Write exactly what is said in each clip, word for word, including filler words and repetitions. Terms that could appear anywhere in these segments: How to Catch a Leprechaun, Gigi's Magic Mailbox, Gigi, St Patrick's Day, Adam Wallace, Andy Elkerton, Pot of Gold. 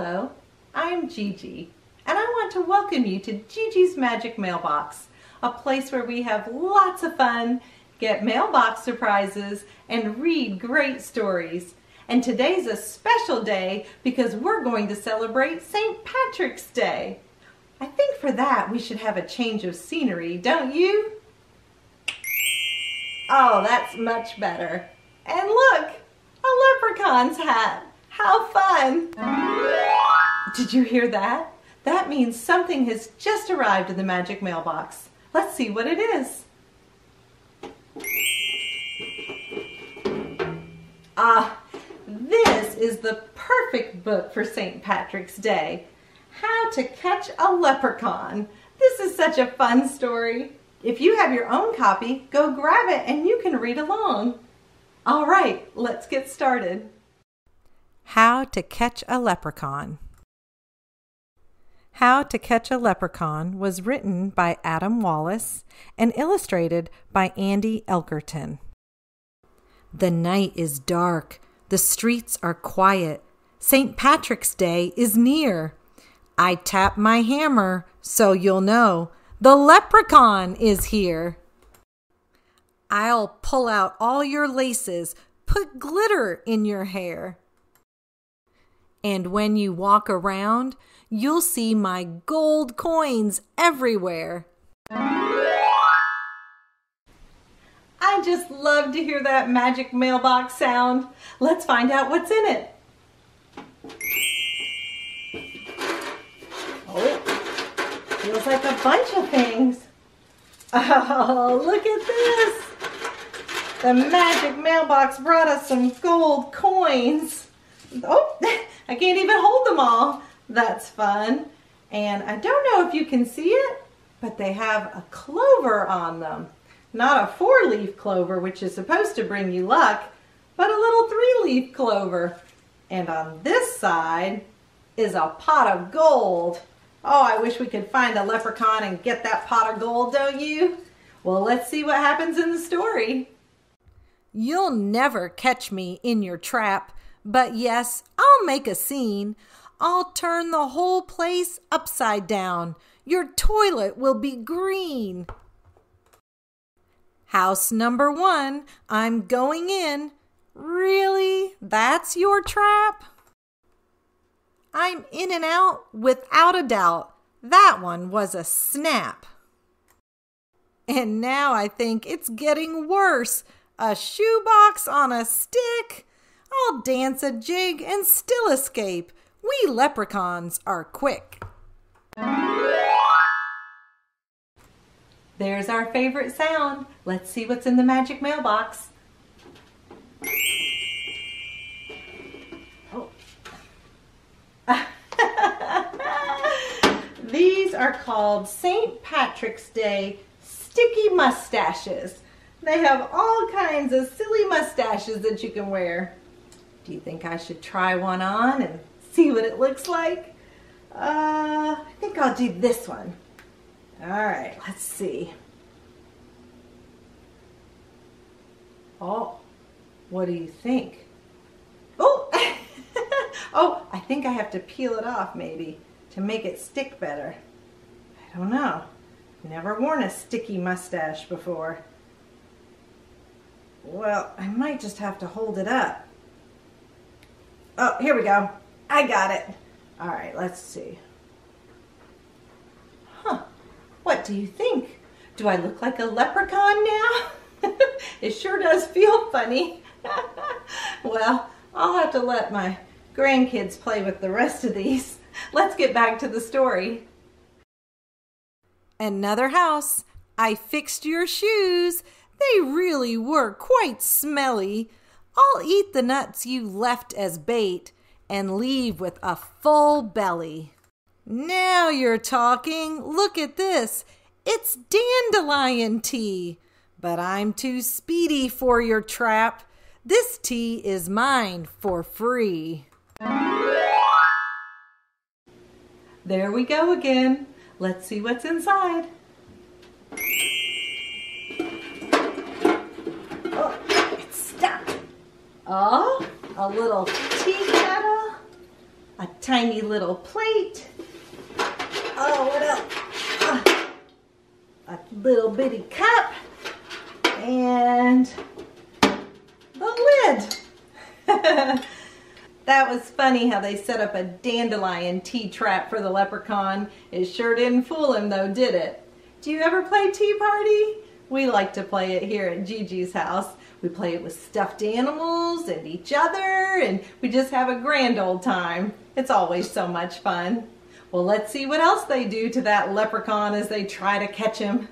Hello, I'm Gigi, and I want to welcome you to Gigi's Magic Mailbox, a place where we have lots of fun, get mailbox surprises, and read great stories. And today's a special day because we're going to celebrate Saint Patrick's Day. I think for that we should have a change of scenery, don't you? Oh, that's much better. And look, a leprechaun's hat. How fun! Did you hear that? That means something has just arrived in the magic mailbox. Let's see what it is. Ah, this is the perfect book for Saint Patrick's Day. How to Catch a Leprechaun. This is such a fun story. If you have your own copy, go grab it and you can read along. All right, let's get started. How to Catch a Leprechaun. How to Catch a Leprechaun was written by Adam Wallace and illustrated by Andy Elkerton. The night is dark. The streets are quiet. Saint Patrick's Day is near. I tap my hammer, so you'll know the leprechaun is here. I'll pull out all your laces, put glitter in your hair. And when you walk around, you'll see my gold coins everywhere. I just love to hear that magic mailbox sound. Let's find out what's in it. Oh, feels like a bunch of things. Oh, look at this. The magic mailbox brought us some gold coins. Oh, I can't even hold them all. That's fun. And I don't know if you can see it, but they have a clover on them. Not a four-leaf clover, which is supposed to bring you luck, but a little three-leaf clover. And on this side is a pot of gold. Oh, I wish we could find a leprechaun and get that pot of gold, don't you? Well, let's see what happens in the story. You'll never catch me in your trap, but yes, I'll make a scene. I'll turn the whole place upside down. Your toilet will be green. House number one, I'm going in. Really? That's your trap? I'm in and out without a doubt. That one was a snap. And now I think it's getting worse. A shoebox on a stick? I'll dance a jig and still escape. We leprechauns are quick. There's our favorite sound. Let's see what's in the magic mailbox. Oh. These are called Saint Patrick's Day sticky mustaches. They have all kinds of silly mustaches that you can wear. Do you think I should try one on and see what it looks like? Uh, I think I'll do this one. All right, let's see. Oh, what do you think? Oh, oh, I think I have to peel it off maybe to make it stick better. I don't know. Never worn a sticky mustache before. Well, I might just have to hold it up. Oh, here we go. I got it. All right, let's see. Huh. What do you think? Do I look like a leprechaun now? It sure does feel funny. Well, I'll have to let my grandkids play with the rest of these. Let's get back to the story. Another house. I fixed your shoes. They really were quite smelly. I'll eat the nuts you left as bait and leave with a full belly. Now you're talking. Look at this. It's dandelion tea. But I'm too speedy for your trap. This tea is mine for free. There we go again. Let's see what's inside. Oh, it's stuck. Oh, a little tea kettle. a tiny little plate. Oh, what else? Uh, a little bitty cup and the lid. That was funny how they set up a dandelion tea trap for the leprechaun. It sure didn't fool him though, did it? Do you ever play tea party? We like to play it here at Gigi's house. We play it with stuffed animals and each other, and we just have a grand old time. It's always so much fun. Well, let's see what else they do to that leprechaun as they try to catch him.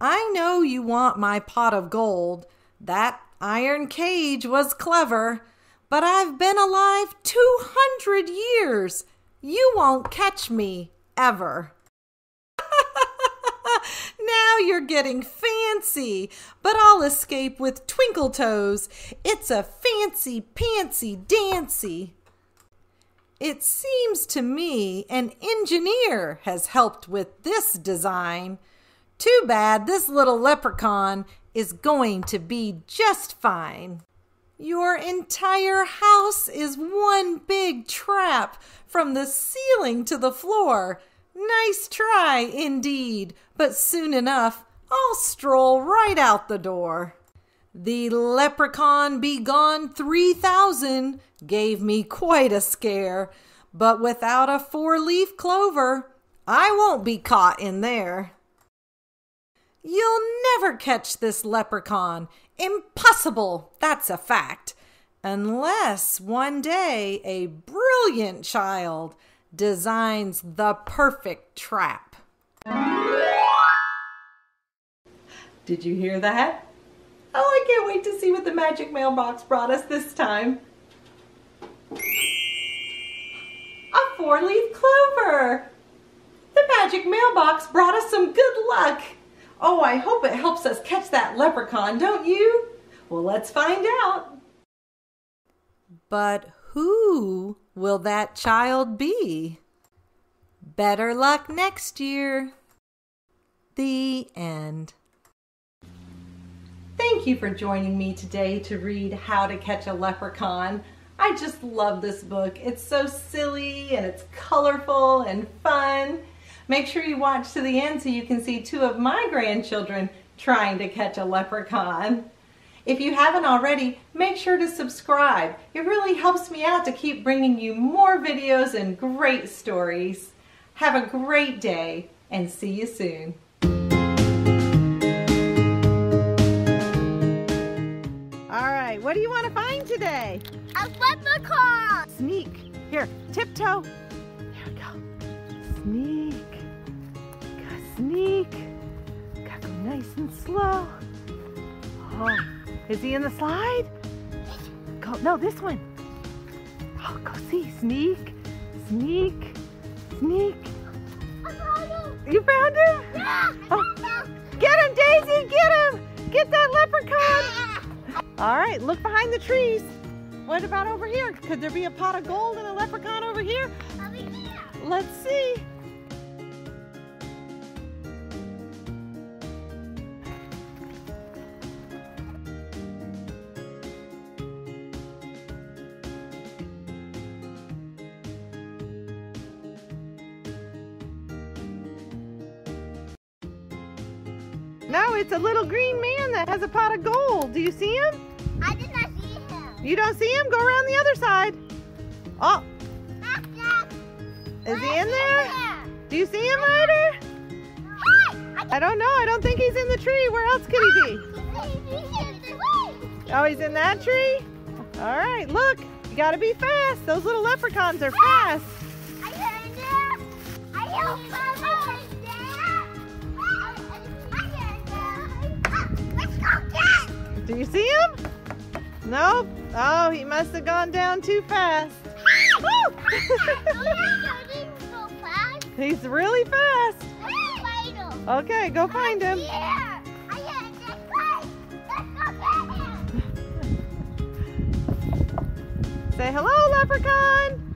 I know you want my pot of gold. That iron cage was clever, but I've been alive two hundred years. You won't catch me ever. Now you're getting fancy, but I'll escape with twinkle toes. It's a fancy pantsy dancy. It seems to me an engineer has helped with this design. Too bad this little leprechaun is going to be just fine. Your entire house is one big trap from the ceiling to the floor. Nice try indeed, but soon enough I'll stroll right out the door. The leprechaun begone three thousand gave me quite a scare, but without a four-leaf clover, I won't be caught in there. You'll never catch this leprechaun. Impossible, that's a fact, unless one day a brilliant child designs the perfect trap. Did you hear that? Oh, I can't wait to see what the magic mailbox brought us this time. A four-leaf clover! The magic mailbox brought us some good luck. Oh, I hope it helps us catch that leprechaun, don't you? Well, let's find out. But who will that child be? Better luck next year. The end. Thank you for joining me today to read How to Catch a Leprechaun. I just love this book. It's so silly and it's colorful and fun. Make sure you watch to the end so you can see two of my grandchildren trying to catch a leprechaun. If you haven't already, make sure to subscribe. It really helps me out to keep bringing you more videos and great stories. Have a great day and see you soon. All right, what do you want to find today? A leprechaun! Sneak. Here, tiptoe. Here we go. Sneak. Gotta sneak. Gotta go nice and slow. Oh. Is he in the slide? Go, no, this one. Oh, go see. Sneak, sneak, sneak. I found him. You found him? Yeah, oh. Found him. Get him, Daisy, get him. Get that leprechaun. Ah. All right, look behind the trees. What about over here? Could there be a pot of gold and a leprechaun over here? Over here. Let's see. No, it's a little green man that has a pot of gold. Do you see him? I did not see him. You don't see him? Go around the other side. Oh. Is he in there? Do you see him, Ryder? I don't know. I don't think he's in the tree. Where else could he be? Oh, he's in that tree? All right, look. You got to be fast. Those little leprechauns are fast. Are you in there? Are you in there? Do you see him? Nope. Oh, he must have gone down too fast. He's really fast. Okay, go find him. Say hello, leprechaun.